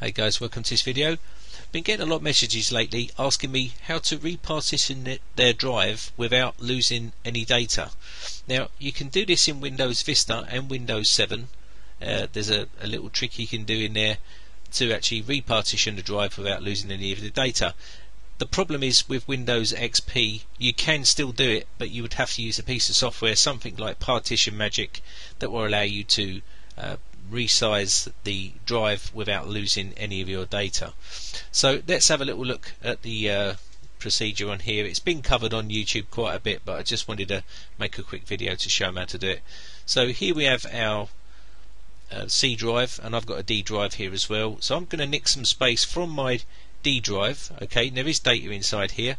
Hey guys, welcome to this video. Been getting a lot of messages lately asking me how to repartition their drive without losing any data. Now you can do this in Windows Vista and Windows 7. There's a little trick you can do in there to actually repartition the drive without losing any of the data. The problem is with Windows XP you can still do it, but you would have to use a piece of software, something like Partition Magic, that will allow you to resize the drive without losing any of your data. So let's have a little look at the procedure on here. It's been covered on YouTube quite a bit, but I just wanted to make a quick video to show them how to do it. So here we have our C drive, and I've got a D drive here as well, so I'm going to nick some space from my D drive. Okay, there is data inside here.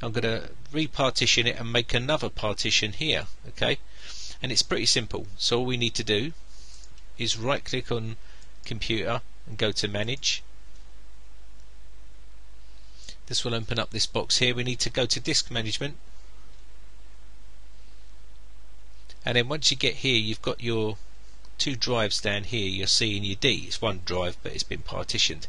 I'm going to repartition it and make another partition here. Okay, and it's pretty simple. So all we need to do is right click on computer and go to manage. This will open up this box here. We need to go to disk management, and then once you get here you've got your two drives down here, your C and your D. It's one drive but it's been partitioned.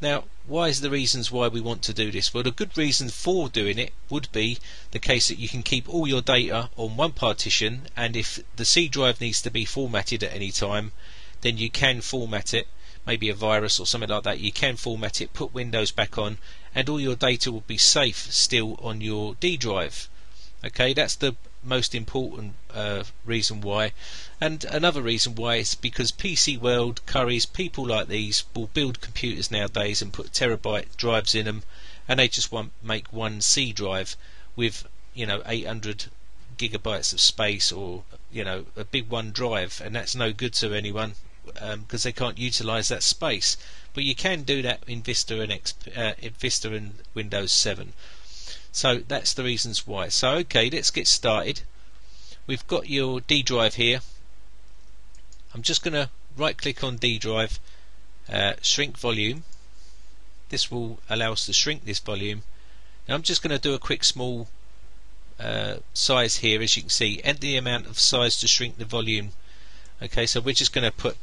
Now what is the reasons why we want to do this? Well, the good reason for doing it would be the case that you can keep all your data on one partition, and if the C drive needs to be formatted at any time then you can format it, maybe a virus or something like that. You can format it, put Windows back on, and all your data will be safe still on your D drive. Okay, that's the most important reason why. And another reason why is because PC World, Curry's, people like these will build computers nowadays and put terabyte drives in them, and they just want make one C drive with, you know, 800 gigabytes of space, or, you know, a big one drive, and that's no good to anyone because they can't utilize that space. But you can do that in Vista and Vista and Windows 7. So that's the reasons why. So okay, let's get started. We've got your D drive here. I'm just going to right click on D drive, shrink volume. This will allow us to shrink this volume. Now I'm just going to do a quick small size here. As you can see, enter the amount of size to shrink the volume. Okay, so we're just going to put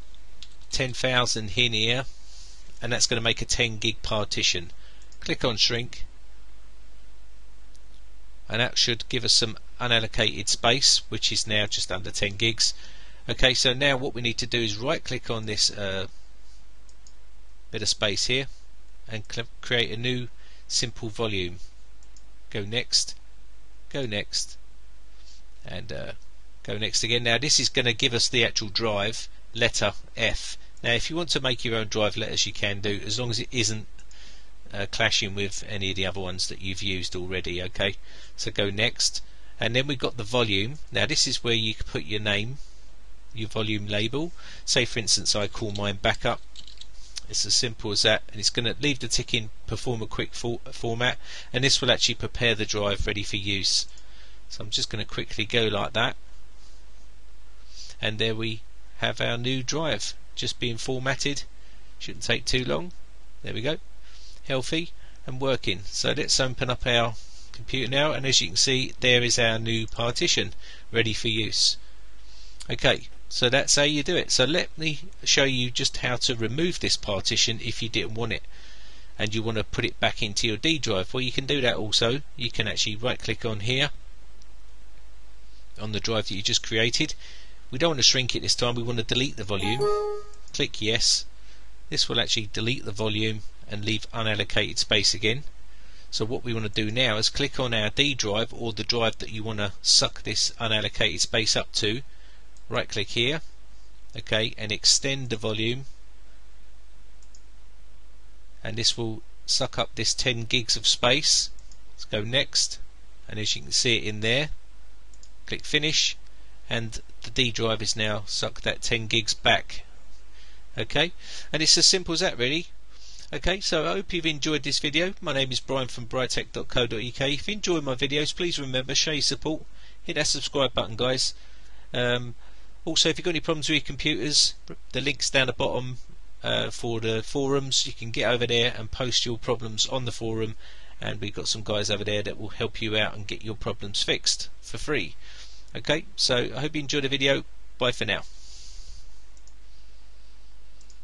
10,000 in here, and that's going to make a 10 gig partition. Click on shrink, and that should give us some unallocated space, which is now just under 10 gigs. Okay, so now what we need to do is right click on this bit of space here and create a new simple volume. Go next, and go next again. Now this is going to give us the actual drive letter F. Now if you want to make your own drive letters you can do, as long as it isn't clashing with any of the other ones that you've used already. Okay, so go next, and then we've got the volume. Now this is where you can put your name, your volume label. Say for instance I call mine backup. It's as simple as that, and it's going to leave the tick in perform a quick format, and this will actually prepare the drive ready for use. So I'm just going to quickly go like that, and there we have our new drive just being formatted. Shouldn't take too long. There we go, healthy and working. So let's open up our computer now, and as you can see there is our new partition ready for use. Okay, so that's how you do it. So let me show you just how to remove this partition if you didn't want it and you want to put it back into your D drive. Well, you can do that also. You can actually right click on here on the drive that you just created. We don't want to shrink it this time, we want to delete the volume. Click yes. This will actually delete the volume and leave unallocated space again. So what we want to do now is click on our D drive, or the drive that you want to suck this unallocated space up to. Right click here, okay, and extend the volume, and this will suck up this 10 gigs of space. Let's go next, and as you can see it in there, click finish, and the D drive is now sucked that 10 gigs back. Okay, and it's as simple as that really. Okay, so I hope you've enjoyed this video. My name is Brian from briteccomputers.co.uk. If you enjoy my videos, please remember, show your support, hit that subscribe button guys. Also, if you've got any problems with your computers, the link's down the bottom for the forums. You can get over there and post your problems on the forum, and we've got some guys over there that will help you out and get your problems fixed for free. Okay, so I hope you enjoyed the video. Bye for now.